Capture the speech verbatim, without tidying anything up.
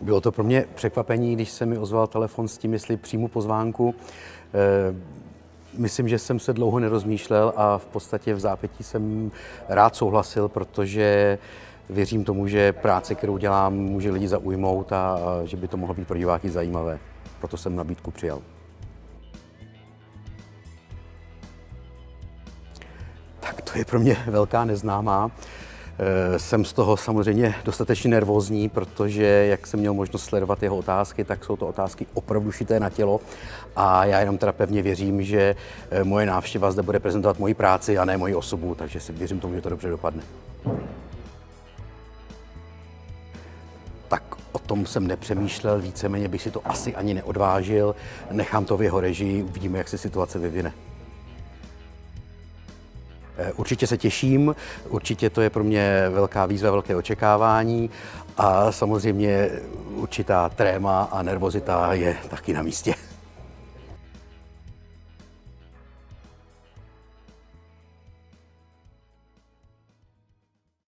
Bylo to pro mě překvapení, když se mi ozval telefon s tím, jestli přijmu pozvánku. Myslím, že jsem se dlouho nerozmýšlel a v podstatě v zápětí jsem rád souhlasil, protože věřím tomu, že práce, kterou dělám, může lidi zaujmout a že by to mohlo být pro diváky zajímavé. Proto jsem nabídku přijal. Tak to je pro mě velká neznámá. Jsem z toho samozřejmě dostatečně nervózní, protože jak jsem měl možnost sledovat jeho otázky, tak jsou to otázky opravdu šité na tělo a já jenom teda pevně věřím, že moje návštěva zde bude prezentovat moji práci a ne moji osobu, takže si věřím tomu, že to dobře dopadne. Tak o tom jsem nepřemýšlel, víceméně bych si to asi ani neodvážil, nechám to v jeho režii, uvidíme, jak se situace vyvine. Určitě se těším, určitě to je pro mě velká výzva, velké očekávání a samozřejmě určitá tréma a nervozita je taky na místě.